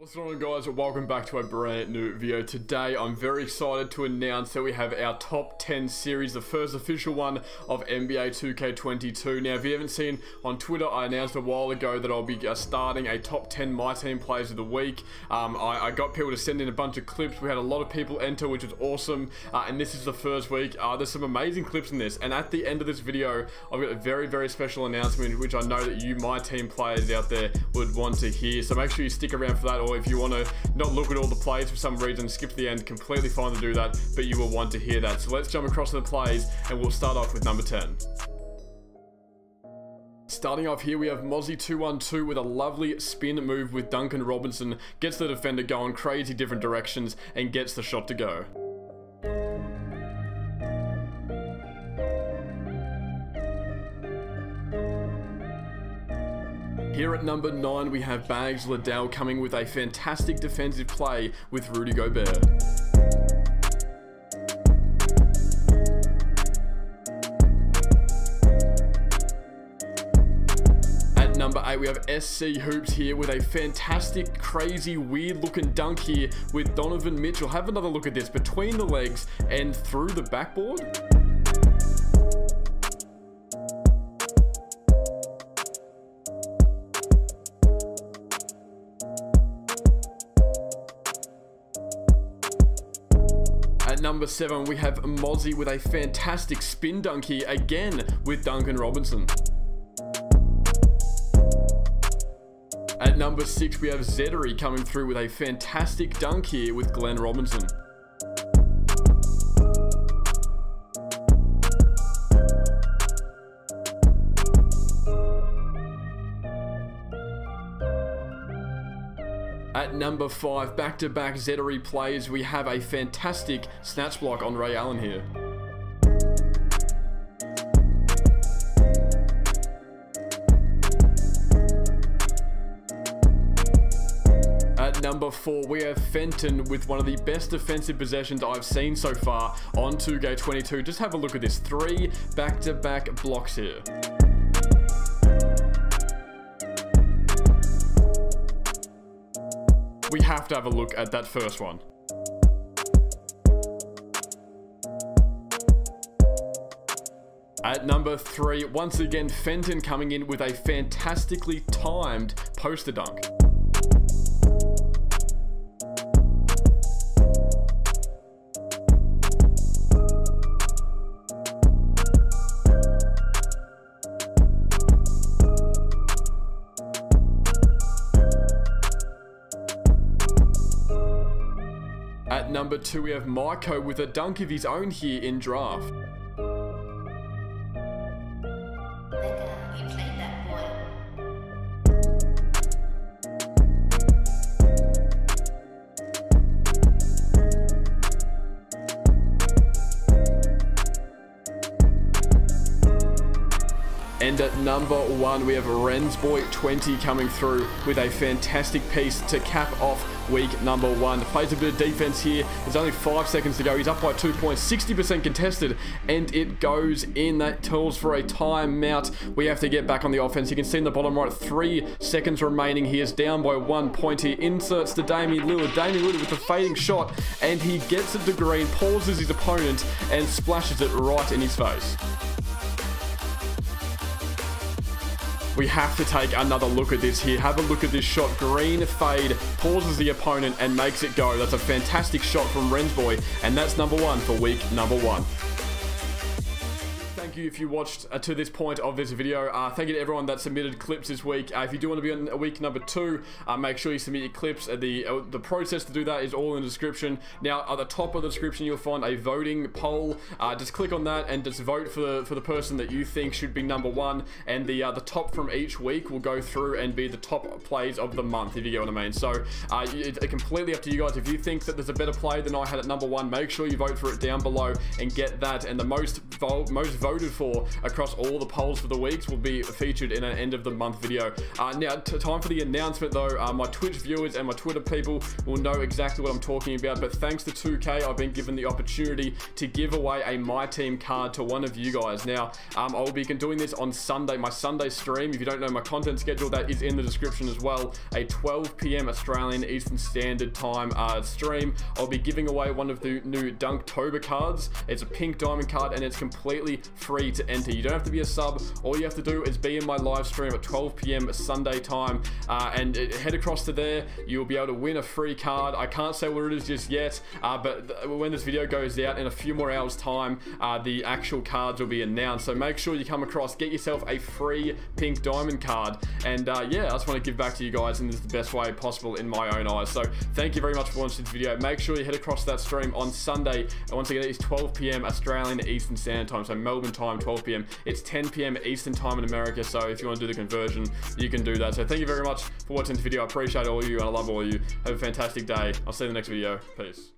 What's going on, guys? Welcome back to a brand new video. Today I'm very excited to announce that we have our top 10 series, the first official one of NBA 2K22. Now, if you haven't seen on Twitter, I announced a while ago that I'll be starting a top 10 My Team players of the week. I got people to send in a bunch of clips. We had a lot of people enter, which was awesome, and this is the first week. There's some amazing clips in this, and at the end of this video I've got a very, very special announcement which I know that you My Team players out there would want to hear, so make sure you stick around for that. If you want to not look at all the plays for some reason, skip to the end, completely fine to do that, but you will want to hear that. So let's jump across to the plays and we'll start off with number 10. Starting off here, we have Mozzie212 with a lovely spin move with Duncan Robinson. Gets the defender going crazy different directions and gets the shot to go. Here at number 9, we have Bags Liddell coming with a fantastic defensive play with Rudy Gobert. At number 8, we have SC Hoops here with a fantastic, crazy, weird-looking dunk here with Donovan Mitchell. Have another look at this, between the legs and through the backboard. At number 7, we have Mozzie with a fantastic spin dunk here, again with Duncan Robinson. At number 6, we have Zetteri coming through with a fantastic dunk here with Glenn Robinson. At number 5, back-to-back Zetteri plays, we have a fantastic snatch block on Ray Allen here. At number 4, we have Fenton with one of the best defensive possessions I've seen so far on 2K22. Just have a look at this, 3 back-to-back blocks here. We have to have a look at that first one. At number 3, once again, Fenton coming in with a fantastically timed poster dunk. At number 2, we have Myko with a dunk of his own here in draft. And at number 1, we have Rensboy20 coming through with a fantastic piece to cap off week number 1. Plays a bit of defense here. There's only 5 seconds to go. He's up by 2 points, 60% contested, and it goes in. That calls for a timeout. We have to get back on the offense. You can see in the bottom right, 3 seconds remaining. He is down by 1 point. He inserts to Damian Lillard. Damian Lillard with the fading shot, and he gets it to green, pauses his opponent, and splashes it right in his face. We have to take another look at this here. Have a look at this shot. Green fade, pauses the opponent and makes it go. That's a fantastic shot from Rensboy, and that's number 1 for week number 1. Thank you if you watched to this point of this video. Thank you to everyone that submitted clips this week. If you do want to be on week number 2, make sure you submit your clips. The process to do that is all in the description. Now, at the top of the description, you'll find a voting poll. Just click on that and just vote for the person that you think should be number 1. And the top from each week will go through and be the top plays of the month, if you get what I mean. So it's completely up to you guys. If you think that there's a better play than I had at number 1, make sure you vote for it down below and get that. And the most voters for across all the polls for the weeks will be featured in an end of the month video. Now time for the announcement though. My Twitch viewers and my Twitter people will know exactly what I'm talking about, but thanks to 2K I've been given the opportunity to give away a My Team card to one of you guys. Now I will be doing this on Sunday, my Sunday stream. If you don't know my content schedule, that is in the description as well. A 12 p.m. Australian Eastern Standard Time stream. I'll be giving away one of the new Dunktober cards. It's a pink diamond card and it's completely free to enter. You don't have to be a sub. All you have to do is be in my live stream at 12 p.m. Sunday time and head across to there. You'll be able to win a free card. I can't say what it is just yet, but when this video goes out in a few more hours time, the actual cards will be announced. So make sure you come across, get yourself a free pink diamond card. And yeah, I just want to give back to you guys, and this is the best way possible in my own eyes. So thank you very much for watching this video. Make sure you head across that stream on Sunday. And once again, it's 12 p.m. Australian Eastern Standard Time. So Melbourne time, 12 p.m. It's 10 p.m. Eastern Time in America. So if you want to do the conversion, you can do that. So thank you very much for watching this video. I appreciate all you and I love all you. Have a fantastic day. I'll see you in the next video. Peace.